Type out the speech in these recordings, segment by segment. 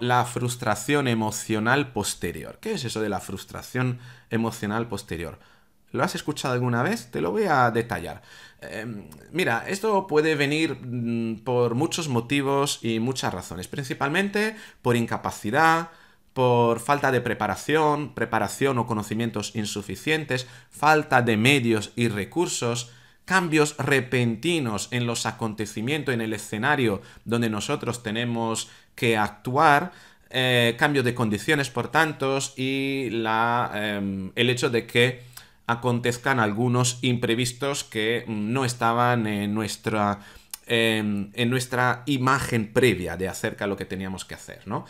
La frustración emocional posterior. ¿Qué es eso de la frustración emocional posterior? ¿Lo has escuchado alguna vez? Te lo voy a detallar. Mira, esto puede venir por muchos motivos y muchas razones. Principalmente por incapacidad, por falta de preparación o conocimientos insuficientes, falta de medios y recursos, cambios repentinos en los acontecimientos, en el escenario donde nosotros tenemos que actuar, cambio de condiciones, por tanto, y el hecho de que acontezcan algunos imprevistos que no estaban en nuestra imagen previa de acerca de lo que teníamos que hacer, ¿no?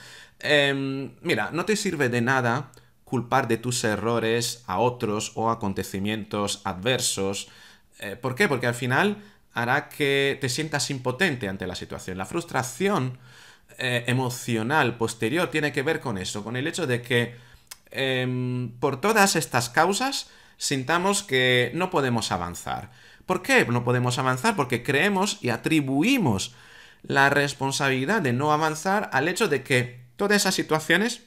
Mira, no te sirve de nada culpar de tus errores a otros o acontecimientos adversos. ¿Por qué? Porque al final hará que te sientas impotente ante la situación. La frustración emocional posterior tiene que ver con eso, con el hecho de que por todas estas causas sintamos que no podemos avanzar. ¿Por qué no podemos avanzar? Porque creemos y atribuimos la responsabilidad de no avanzar al hecho de que todas esas situaciones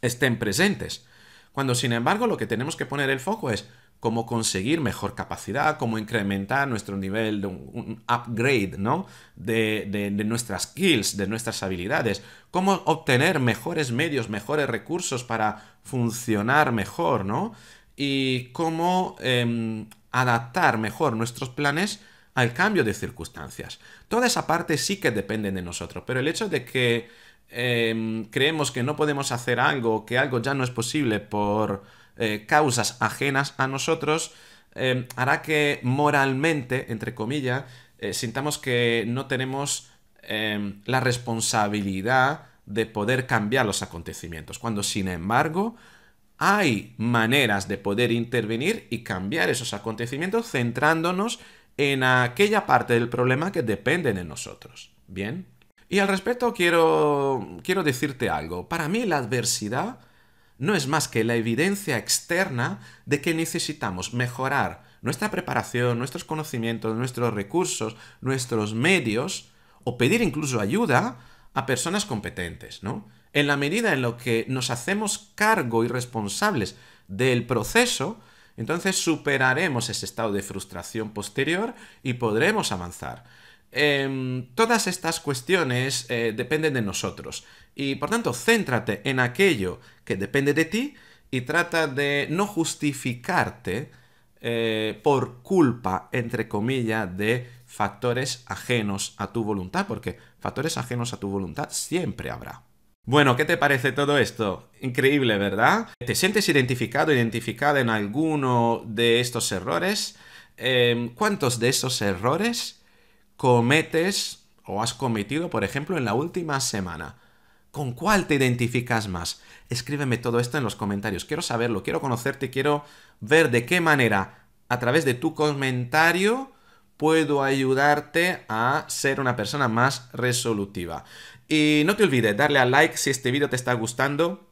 estén presentes. Cuando, sin embargo, lo que tenemos que poner el foco es cómo conseguir mejor capacidad, cómo incrementar nuestro nivel de un upgrade, ¿no? de nuestras skills, de nuestras habilidades, cómo obtener mejores medios, mejores recursos para funcionar mejor, ¿no? Y cómo adaptar mejor nuestros planes al cambio de circunstancias. Toda esa parte sí que depende de nosotros, pero el hecho de que creemos que no podemos hacer algo, que algo ya no es posible por causas ajenas a nosotros, hará que moralmente, entre comillas, sintamos que no tenemos la responsabilidad de poder cambiar los acontecimientos, cuando sin embargo hay maneras de poder intervenir y cambiar esos acontecimientos centrándonos en aquella parte del problema que depende de nosotros. ¿Bien? Y al respecto quiero decirte algo. Para mí la adversidad no es más que la evidencia externa de que necesitamos mejorar nuestra preparación, nuestros conocimientos, nuestros recursos, nuestros medios, o pedir incluso ayuda a personas competentes, ¿no? En la medida en la que nos hacemos cargo y responsables del proceso, entonces superaremos ese estado de frustración posterior y podremos avanzar. Todas estas cuestiones dependen de nosotros y, por tanto, céntrate en aquello que depende de ti y trata de no justificarte por culpa, entre comillas, de factores ajenos a tu voluntad, porque factores ajenos a tu voluntad siempre habrá. Bueno, ¿qué te parece todo esto? Increíble, ¿verdad? ¿Te sientes identificado, identificada en alguno de estos errores? ¿Cuántos de esos errores cometes o has cometido, por ejemplo, en la última semana? ¿Con cuál te identificas más? Escríbeme todo esto en los comentarios. Quiero saberlo, quiero conocerte, quiero ver de qué manera, a través de tu comentario, puedo ayudarte a ser una persona más resolutiva. Y no te olvides darle al like si este vídeo te está gustando,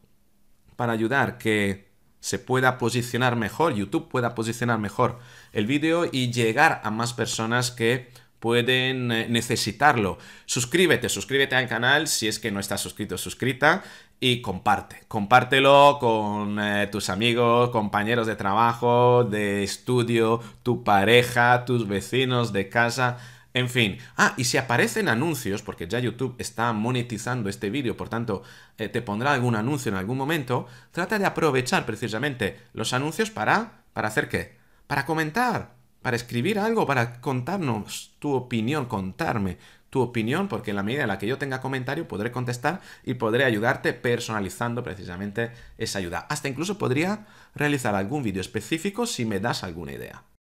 para ayudar que se pueda posicionar mejor, YouTube pueda posicionar mejor el vídeo y llegar a más personas que pueden necesitarlo. Suscríbete al canal si es que no estás suscrito, suscrita, y compártelo con tus amigos, compañeros de trabajo, de estudio, tu pareja, tus vecinos de casa. En fin. Ah, y si aparecen anuncios, porque ya YouTube está monetizando este vídeo, por tanto, te pondrá algún anuncio en algún momento, trata de aprovechar precisamente los anuncios para hacer ¿qué? Para comentar, para escribir algo, para contarnos tu opinión, contarme tu opinión, porque en la medida en la que yo tenga comentario podré contestar y podré ayudarte personalizando precisamente esa ayuda. Hasta incluso podría realizar algún vídeo específico si me das alguna idea.